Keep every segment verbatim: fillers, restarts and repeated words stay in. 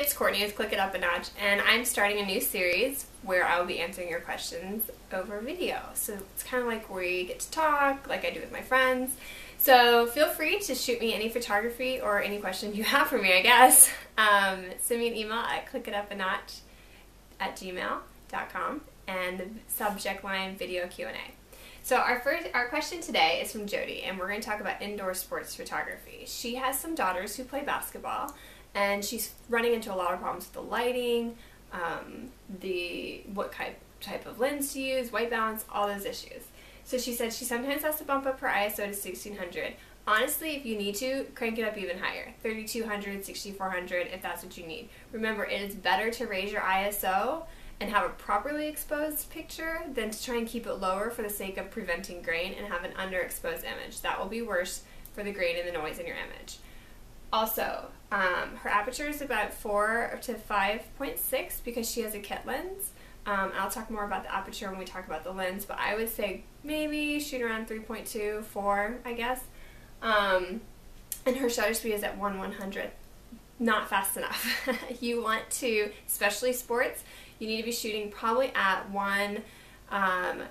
it's Courtney with Click It Up A Notch, and I'm starting a new series where I'll be answering your questions over video. So it's kind of like we get to talk, like I do with my friends. So feel free to shoot me any photography or any question you have for me, I guess. Um, send me an email at click it up a notch at gmail dot com and the subject line video Q and A. So our first, our question today is from Jody, and we're going to talk about indoor sports photography. She has some daughters who play basketball, and she's running into a lot of problems with the lighting, um, the what type, type of lens to use, white balance, all those issues. So she said she sometimes has to bump up her I S O to sixteen hundred. Honestly, if you need to, crank it up even higher, thirty-two hundred, sixty-four hundred, if that's what you need. Remember, it is better to raise your I S O and have a properly exposed picture than to try and keep it lower for the sake of preventing grain and have an underexposed image. That will be worse for the grain and the noise in your image. Also, um, her aperture is about four to five point six because she has a kit lens. Um, I'll talk more about the aperture when we talk about the lens, but I would say maybe shoot around three point two, four, I guess. Um, and her shutter speed is at one one hundredth. Not fast enough. You want to, especially sports, you need to be shooting probably at one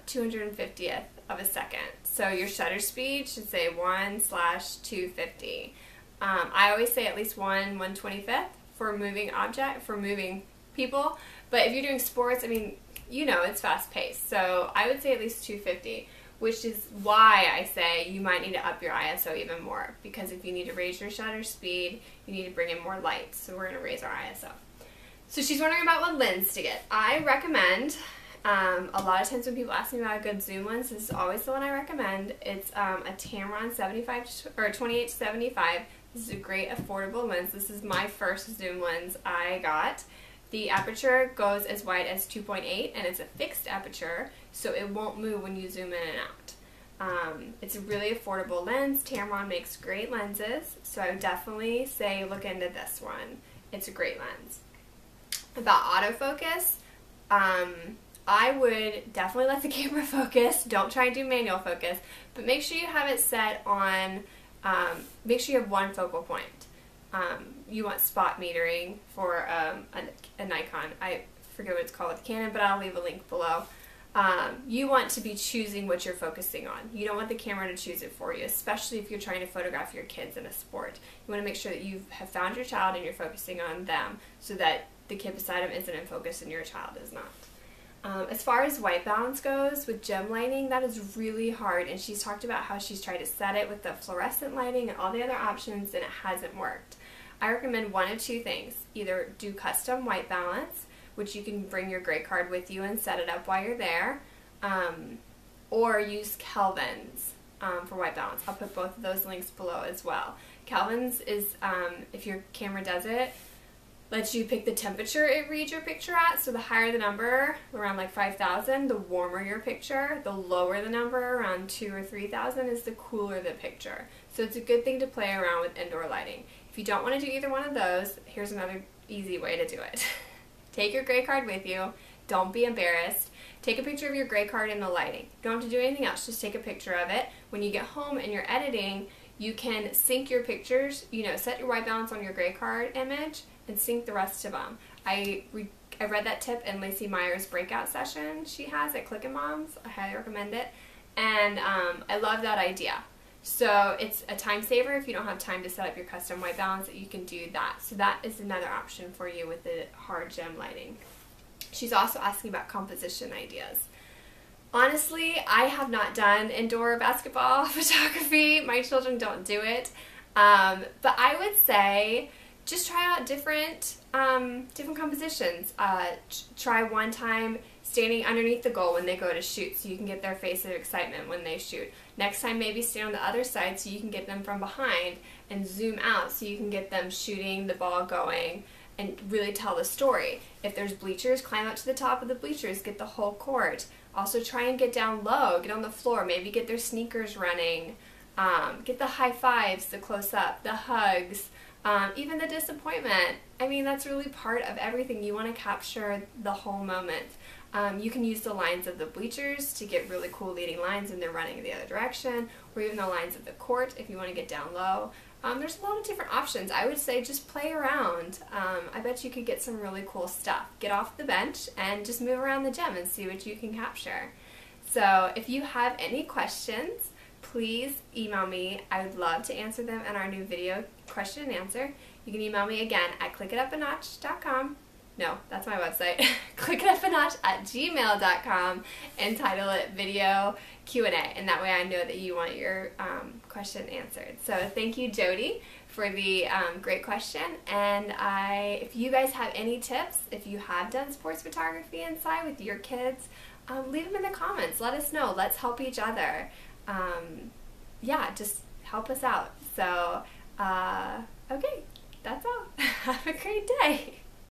two hundred fiftieth of a second. So your shutter speed should say one slash two fifty. Um, I always say at least one one twenty-fifth for moving object, for moving people. But if you're doing sports, I mean, you know, it's fast paced. So I would say at least two fifty, which is why I say you might need to up your I S O even more, because if you need to raise your shutter speed, you need to bring in more light. So we're going to raise our I S O. So she's wondering about what lens to get. I recommend, um, a lot of times when people ask me about a good zoom lens, this is always the one I recommend. It's um, a Tamron seventy-five or twenty-eight to seventy-five. This is a great affordable lens. This is my first zoom lens I got. The aperture goes as wide as two point eight, and it's a fixed aperture, so it won't move when you zoom in and out. Um, it's a really affordable lens. Tamron makes great lenses, so I would definitely say look into this one. It's a great lens. About autofocus, um, I would definitely let the camera focus. Don't try and do manual focus, but make sure you have it set on, um, make sure you have one focal point. Um, you want spot metering for um, a, a Nikon. I forget what it's called with Canon, but I'll leave a link below. Um, you want to be choosing what you're focusing on. You don't want the camera to choose it for you, especially if you're trying to photograph your kids in a sport. You want to make sure that you have found your child and you're focusing on them so that the kid beside him isn't in focus and your child is not. Um, as far as white balance goes, with gem lighting, that is really hard, and she's talked about how she's tried to set it with the fluorescent lighting and all the other options, and it hasn't worked. I recommend one of two things. Either do custom white balance, which you can bring your gray card with you and set it up while you're there, um, or use Kelvin's um, for white balance. I'll put both of those links below as well. Kelvin's is, um, if your camera does it, lets you pick the temperature it reads your picture at. So the higher the number, around like five thousand, the warmer your picture. The lower the number, around two or three thousand, is the cooler the picture. So it's a good thing to play around with indoor lighting. If you don't want to do either one of those, here's another easy way to do it. Take your gray card with you. Don't be embarrassed. Take a picture of your gray card in the lighting. You don't have to do anything else. Just take a picture of it. When you get home and you're editing, you can sync your pictures, you know, set your white balance on your gray card image and sync the rest of them. I, re I read that tip in Lacey Meyer's breakout session she has at Click It Moms. I highly recommend it. And um, I love that idea. So it's a time saver if you don't have time to set up your custom white balance, that you can do that. So that is another option for you with the hard gem lighting. She's also asking about composition ideas. Honestly, I have not done indoor basketball photography. My children don't do it. Um, but I would say just try out different um, different compositions. Uh, try one time standing underneath the goal when they go to shoot, so you can get their face of excitement when they shoot. Next time, maybe stand on the other side so you can get them from behind, and zoom out so you can get them shooting, the ball going, and really tell the story. If there's bleachers, climb up to the top of the bleachers, get the whole court. Also try and get down low, get on the floor, maybe get their sneakers running, um, get the high fives, the close up, the hugs, um, even the disappointment. I mean, that's really part of everything. You want to capture the whole moment. Um, you can use the lines of the bleachers to get really cool leading lines when they're running in the other direction, or even the lines of the court if you want to get down low. Um, there's a lot of different options. I would say just play around. Um, I bet you could get some really cool stuff. Get off the bench and just move around the gym and see what you can capture. So if you have any questions, please email me. I would love to answer them in our new video question and answer. You can email me again at click it up a notch dot com. No, that's my website. click it up a notch at gmail dot com and title it Video Q and A, and that way I know that you want your um, question answered. So thank you, Jody, for the um, great question. And I, if you guys have any tips, if you have done sports photography inside with your kids, um, leave them in the comments. Let us know. Let's help each other. Um, yeah, just help us out. So, uh, okay, that's all. Have a great day.